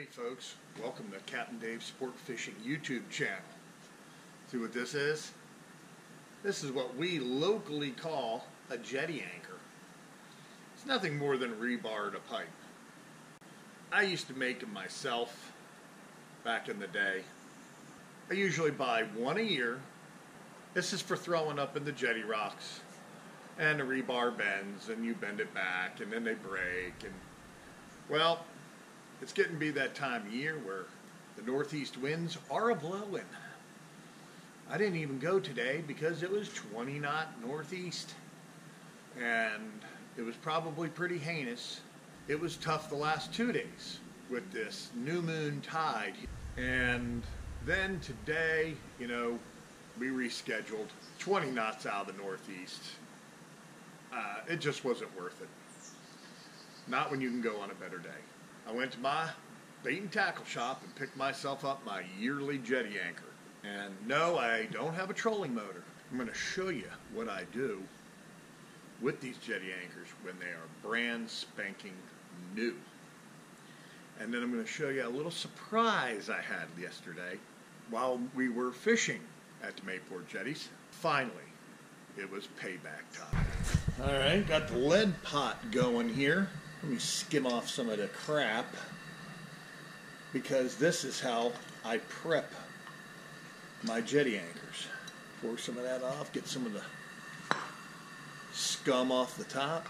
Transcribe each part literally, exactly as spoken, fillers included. Hey folks, welcome to Capt Dave's Sport Fishing YouTube channel. See what this is? This is what we locally call a jetty anchor. It's nothing more than rebar to pipe. I used to make them myself back in the day. I usually buy one a year. This is for throwing up in the jetty rocks, and the rebar bends and you bend it back and then they break, and well, it's getting to be that time of year where the northeast winds are a-blowing. I didn't even go today because it was twenty knot northeast. And it was probably pretty heinous. It was tough the last two days with this new moon tide. And then today, you know, we rescheduled twenty knots out of the northeast. Uh, it just wasn't worth it. Not when you can go on a better day. I went to my bait and tackle shop and picked myself up my yearly jetty anchor. And no, I don't have a trolling motor. I'm going to show you what I do with these jetty anchors when they are brand spanking new. And then I'm going to show you a little surprise I had yesterday while we were fishing at the Mayport Jetties. Finally, it was payback time. All right, got the lead pot going here. Let me skim off some of the crap, because this is how I prep my jetty anchors. Pour some of that off, get some of the scum off the top.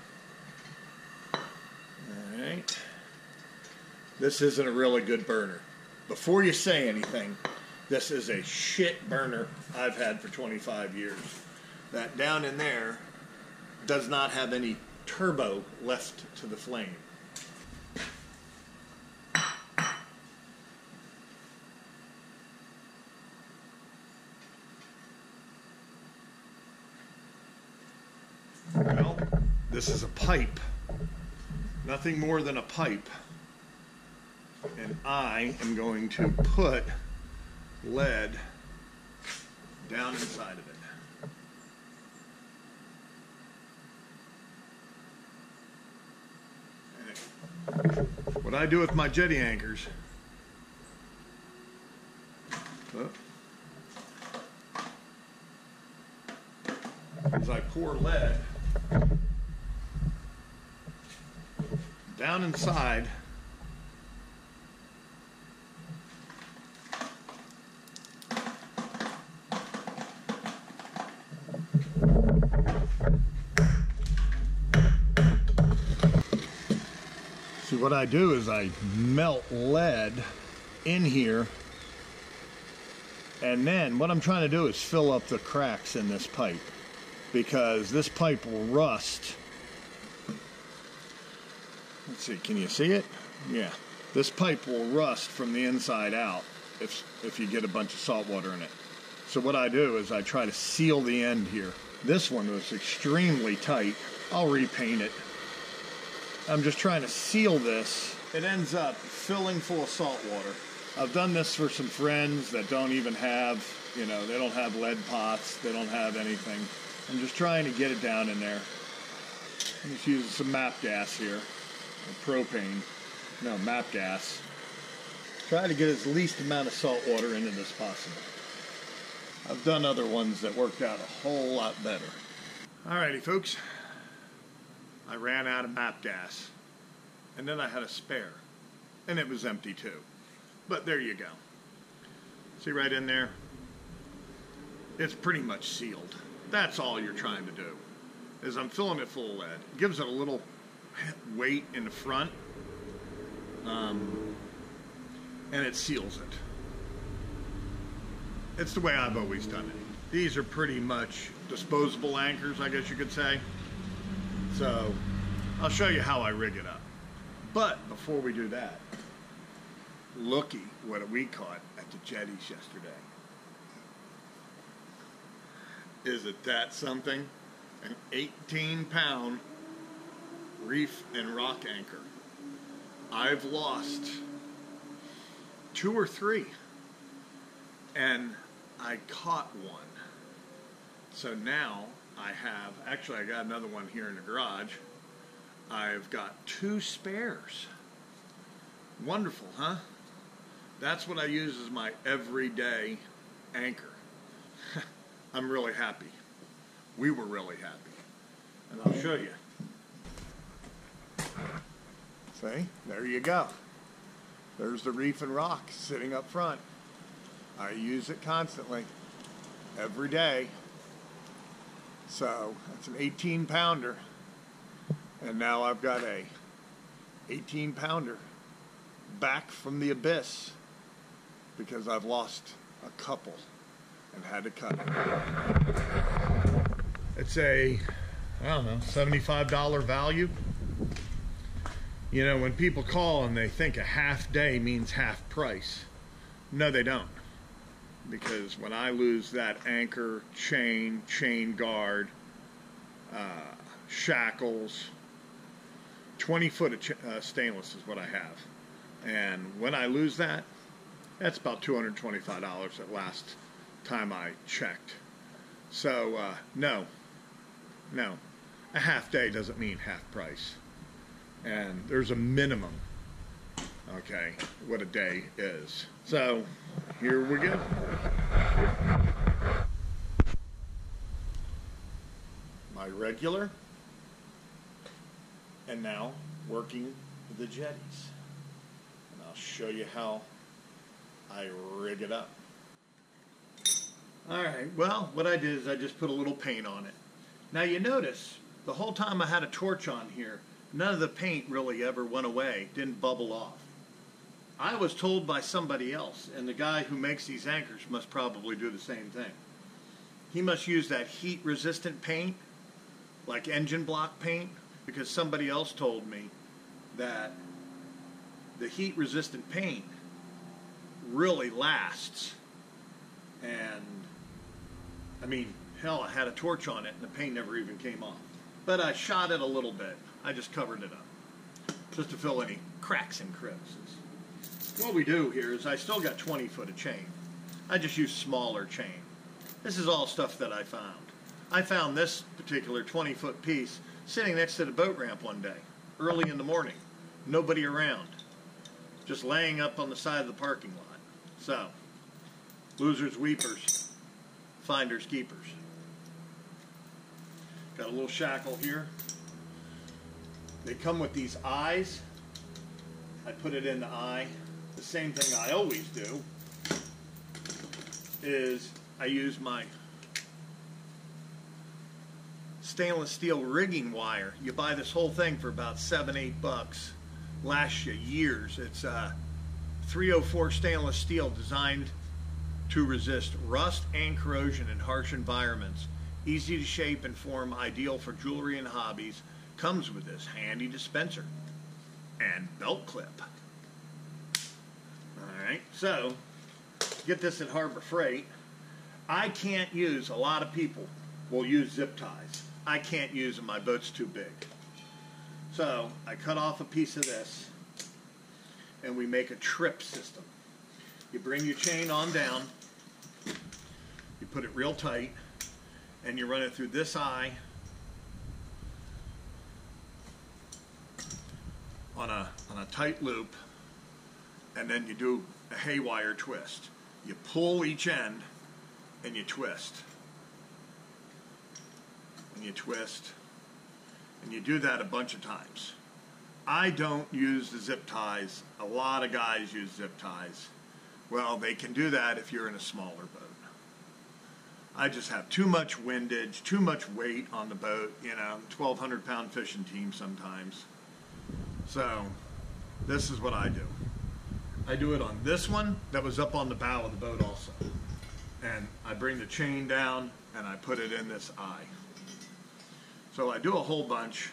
Alright. This isn't a really good burner. Before you say anything, this is a shit burner I've had for twenty-five years. That down in there does not have any turbo left to the flame. Well, this is a pipe. Nothing more than a pipe. And I am going to put lead down inside of it. What I do with my jetty anchors, oh, is I pour lead down inside . What I do is I melt lead in here, and then what I'm trying to do is fill up the cracks in this pipe, because this pipe will rust. Let's see, can you see it? Yeah. This pipe will rust from the inside out if, if you get a bunch of salt water in it. So what I do is I try to seal the end here. This one was extremely tight. I'll repaint it. I'm just trying to seal this. It ends up filling full of salt water. I've done this for some friends that don't even have, you know, they don't have lead pots. They don't have anything. I'm just trying to get it down in there. I'm just using some map gas here. Or propane. No, map gas. Try to get as least amount of salt water in it as possible. I've done other ones that worked out a whole lot better. Alrighty, folks. I ran out of map gas, and then I had a spare, and it was empty too. But there you go. See right in there? It's pretty much sealed. That's all you're trying to do, is I'm filling it full of lead. It gives it a little weight in the front, um, and it seals it. It's the way I've always done it. These are pretty much disposable anchors, I guess you could say. So, I'll show you how I rig it up. But before we do that, looky what we caught at the jetties yesterday. Isn't that something? An eighteen pound reef and rock anchor. I've lost two or three, and I caught one. So now I have, actually I got another one here in the garage. I've got two spares. Wonderful, huh? that's what I use as my everyday anchor. I'm really happy. We were really happy. And I'll show you. See? There you go. There's the reef and rock sitting up front. I use it constantly, every day. So that's an eighteen pounder. And now I've got a eighteen pounder back from the abyss because I've lost a couple and had to cut it. It's a, I don't know, seventy-five dollar value. You know, when people call and they think a half day means half price, no they don't. Because when I lose that anchor, chain, chain guard, uh, shackles, twenty foot of ch uh, stainless is what I have. And when I lose that, that's about two hundred twenty-five dollars at last time I checked. So, uh, no, no, a half day doesn't mean half price. And there's a minimum, okay, what a day is. So, here we go. My regular, and now working the jetties. And I'll show you how I rig it up. All right, well, what I did is I just put a little paint on it. Now you notice, the whole time I had a torch on here, none of the paint really ever went away, didn't bubble off. I was told by somebody else, and the guy who makes these anchors must probably do the same thing. He must use that heat-resistant paint, like engine block paint, because somebody else told me that the heat-resistant paint really lasts. And, I mean, hell, I had a torch on it, and the paint never even came off. But I shot it a little bit. I just covered it up, just to fill any cracks and crevices. What we do here is I still got twenty foot of chain. I just use smaller chain. This is all stuff that I found. I found this particular twenty foot piece sitting next to the boat ramp one day, early in the morning. Nobody around. Just laying up on the side of the parking lot. So, losers, weepers, finders, keepers. Got a little shackle here. They come with these eyes. I put it in the eye. The same thing I always do is I use my stainless steel rigging wire. You buy this whole thing for about seven, eight bucks. Lasts you years. It's uh, three oh four stainless steel designed to resist rust and corrosion in harsh environments. Easy to shape and form, ideal for jewelry and hobbies. Comes with this handy dispenser and belt clip. Alright, so get this at Harbor Freight. I can't use, a lot of people will use zip ties. I can't use them, my boat's too big. So I cut off a piece of this and we make a trip system. You bring your chain on down, you put it real tight, and you run it through this eye on a, on a tight loop, and then you do a haywire twist. You pull each end and you twist. And you twist. And you do that a bunch of times. I don't use the zip ties. A lot of guys use zip ties. Well, they can do that if you're in a smaller boat. I just have too much windage, too much weight on the boat, you know, twelve hundred pound fishing team sometimes. So, this is what I do. I do it on this one that was up on the bow of the boat also. And I bring the chain down and I put it in this eye. So I do a whole bunch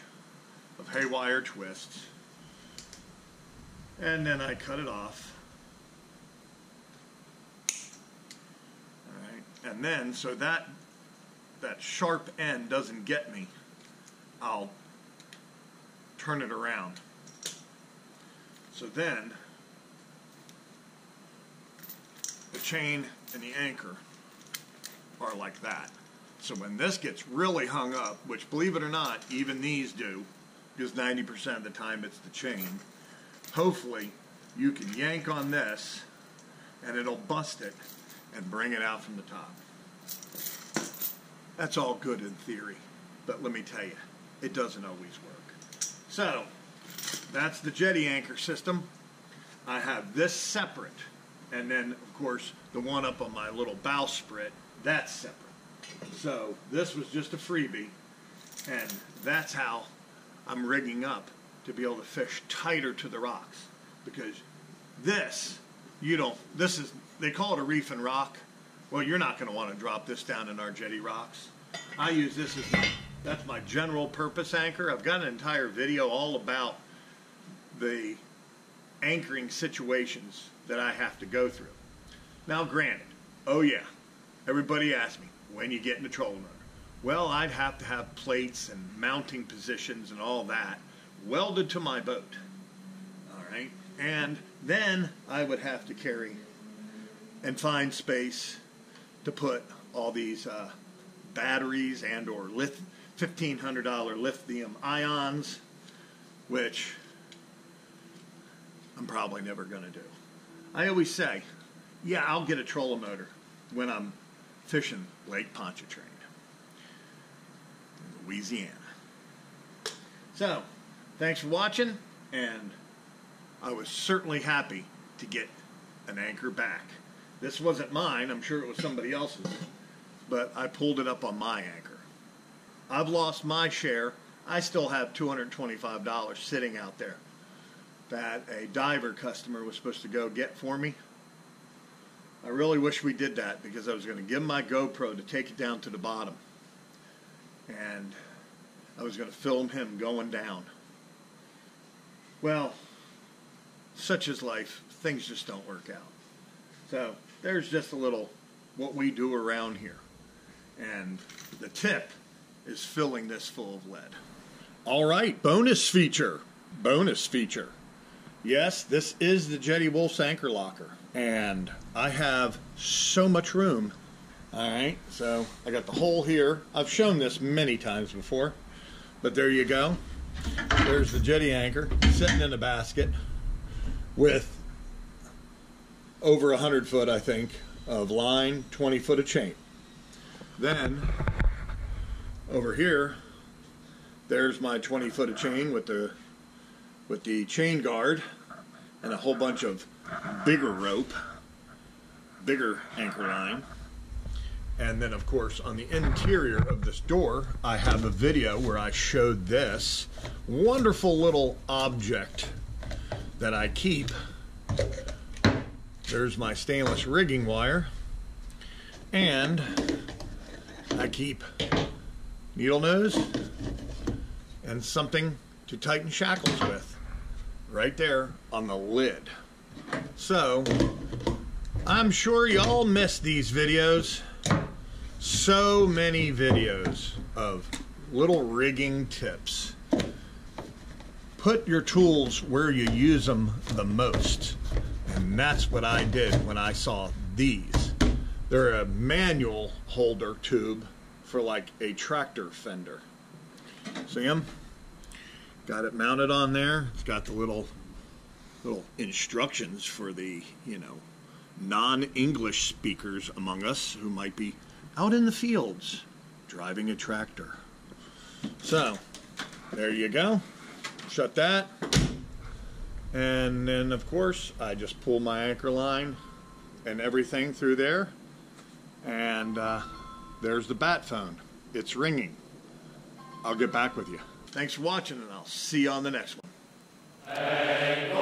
of haywire twists. And then I cut it off. All right. And then, so that, that sharp end doesn't get me, I'll turn it around. So then, the chain and the anchor are like that. So when this gets really hung up, which believe it or not, even these do, because ninety percent of the time it's the chain, hopefully you can yank on this and it'll bust it and bring it out from the top. That's all good in theory, but let me tell you, it doesn't always work. So that's the jetty anchor system. I have this separate, and then of course the one up on my little bowsprit, that's separate. So this was just a freebie, and that's how I'm rigging up to be able to fish tighter to the rocks, because this, you don't, this is, they call it a reef and rock. Well, you're not going to want to drop this down in our jetty rocks. I use this as my, that's my general purpose anchor. I've got an entire video all about the anchoring situations that I have to go through. Now granted, oh yeah, everybody asks me, when you get into trolling motor, well, I'd have to have plates and mounting positions and all that welded to my boat, all right? And then I would have to carry and find space to put all these uh, batteries and or lith fifteen hundred dollar lithium ions, which I'm probably never going to do. I always say, yeah, I'll get a trolling motor when I'm fishing Lake Pontchartrain in Louisiana. So, thanks for watching, and I was certainly happy to get an anchor back. This wasn't mine, I'm sure it was somebody else's, but I pulled it up on my anchor. I've lost my share. I still have two hundred twenty-five dollars sitting out there that a diver customer was supposed to go get for me. I really wish we did that, because I was going to give my GoPro to take it down to the bottom, and I was going to film him going down. Well, such is life. Things just don't work out. So there's just a little what we do around here. And the tip is filling this full of lead. All right, bonus feature. Bonus feature. Yes, this is the Jetty Wolf's anchor locker, and I have so much room. All right, so I got the hole here. I've shown this many times before, but there you go. There's the jetty anchor sitting in a basket with over one hundred foot, I think, of line, twenty foot of chain. Then over here, there's my twenty foot of chain with the with the chain guard and a whole bunch of bigger rope, bigger anchor line. And then of course on the interior of this door, I have a video where I showed this wonderful little object that I keep. There's my stainless rigging wire, and I keep needle nose and something to tighten shackles with right there on the lid. So I'm sure y'all missed these videos. So many videos of little rigging tips. Put your tools where you use them the most, and that's what I did when I saw these. They're a manual holder tube for like a tractor fender. See them? Got it mounted on there. It's got the little little instructions for the, you know, non-English speakers among us who might be out in the fields driving a tractor. So there you go. Shut that. And then of course I just pull my anchor line and everything through there, and uh, there's the bat phone. It's ringing. I'll get back with you. Thanks for watching, and I'll see you on the next one. Hey.